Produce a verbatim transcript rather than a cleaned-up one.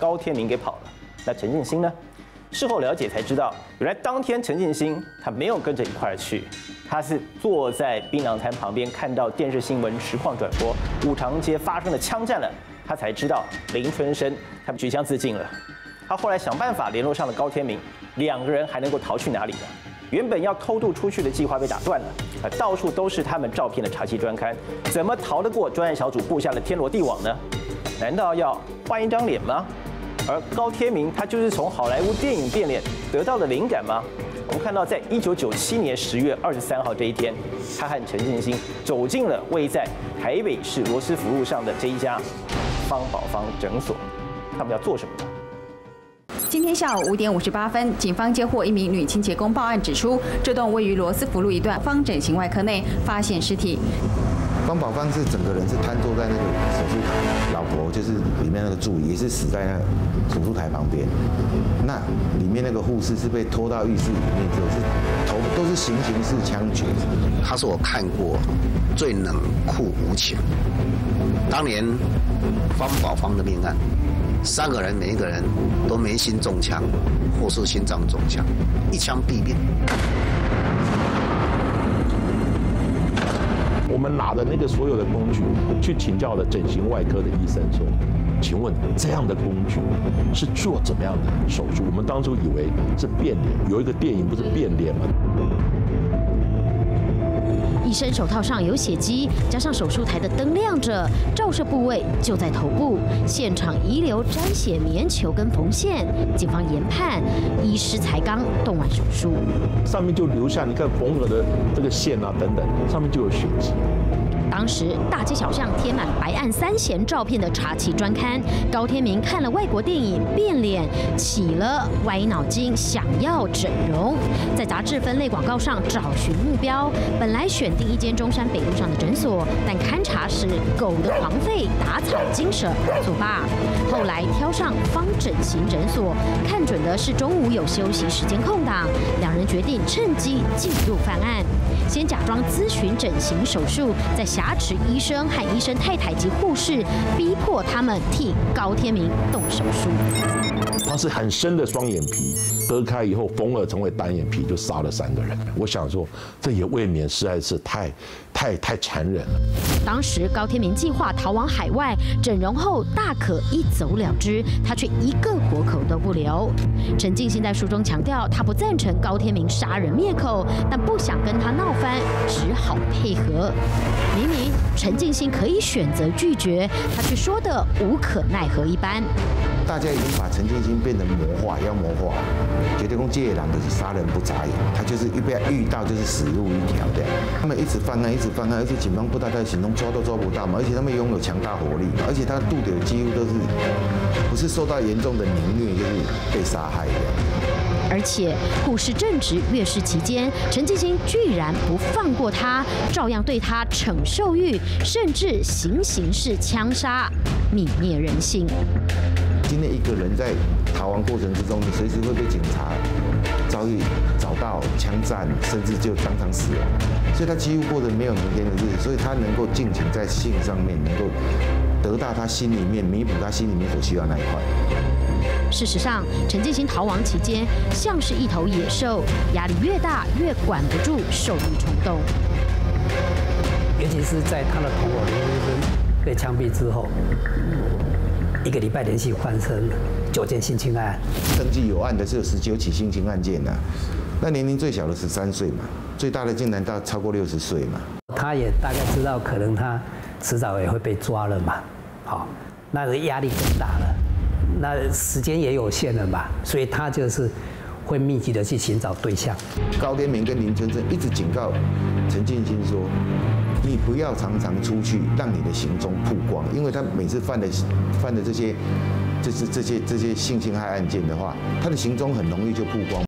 高天明给跑了。那陈进兴呢？事后了解才知道，原来当天陈进兴他没有跟着一块儿去，他是坐在槟榔摊旁边看到电视新闻实况转播五常街发生了枪战了，他才知道林春生他举枪自尽了。他后来想办法联络上了高天明，两个人还能够逃去哪里呢？原本要偷渡出去的计划被打断了，啊，到处都是他们照片的茶几专刊，怎么逃得过专案小组布下的天罗地网呢？难道要换一张脸吗？ 而高天明他就是从好莱坞电影变脸得到的灵感吗？我们看到，在一九九七年十月二十三号这一天，他和陈进兴走进了位在台北市罗斯福路上的这一家方宝芳诊所。他们要做什么呢？今天下午五点五十八分，警方接获一名女清洁工报案，指出这栋位于罗斯福路一段方整形外科内发现尸体。 方宝芳是整个人是瘫坐在那个手术台，老婆就是里面那个助理也是死在那手术台旁边。那里面那个护士是被拖到浴室里面之后，是头都是行刑式枪决。他是我看过最冷酷无情。当年方宝芳的命案，三个人每一个人都眉心中枪，或是心脏中枪，一枪毙命。 我们拿的那个所有的工具，去请教了整形外科的医生说：“请问这样的工具是做怎么样的手术？”我们当初以为是变脸，有一个电影不是变脸吗？医生手套上有血迹，加上手术台的灯亮着，照射部位就在头部，现场遗留沾血棉球跟缝线。警方研判，医师才刚动完手术，上面就留下你看缝合的这个线啊等等，上面就有血迹。当时大街小巷贴满白案三贤照片的茶旗专刊，高天明看了外国电影《变脸》，起了歪脑筋，想要整容，在杂志分类广告上找寻目标，本来选。 另一间中山北路上的诊所，但勘察时狗的狂吠打草惊蛇，作罢。后来挑上方整形诊所，看准的是中午有休息时间空档，两人决定趁机进入犯案。先假装咨询整形手术，再挟持医生和医生太太及护士，逼迫他们替高天明动手术。他是很深的双眼皮，割开以后缝合成为单眼皮，就杀了三个人。我想说，这也未免实在是。 太、太、太残忍了。当时高天明计划逃往海外，整容后大可一走了之，他却一个活口都不留。陈进兴在书中强调，他不赞成高天明杀人灭口，但不想跟他闹翻，只好配合。明明陈进兴可以选择拒绝，他却说的无可奈何一般。 大家已经把陈进兴变得魔化，妖魔化，觉得讲这个人就是杀人不眨眼，他就是一被遇到就是死路一条的。他们一直犯案，一直犯案，而且警方不大概行动，抓都抓不到嘛。而且他们拥有强大火力，而且他的肚子几乎都是不是受到严重的凌虐，就是被杀害的。 而且护士正值月事期间，陈进兴居然不放过他，照样对他惩受狱，甚至行刑式枪杀，泯灭人性。今天一个人在逃亡过程之中，你随时会被警察遭遇找到枪战，甚至就当场死亡。所以他几乎过着没有明天的日子，所以他能够尽情在性上面能够得到他心里面弥补他心里面所需要那一块。 事实上，陈进兴逃亡期间像是一头野兽，压力越大越管不住兽欲冲动。尤其是在他的同伙林春生被枪毙之后，一个礼拜连续发生九件性侵案，登记有案的是有十九起性侵案件呐、啊。那年龄最小的十三岁嘛，最大的竟然到超过六十岁嘛。他也大概知道，可能他迟早也会被抓了嘛。好，那个压力更大了。 那时间也有限了嘛，所以他就是会密集的去寻找对象。高天明跟林春生一直警告陈进兴说：“你不要常常出去，让你的行踪曝光，因为他每次犯的犯的这些，就是这些这些性侵害案件的话，他的行踪很容易就曝光。”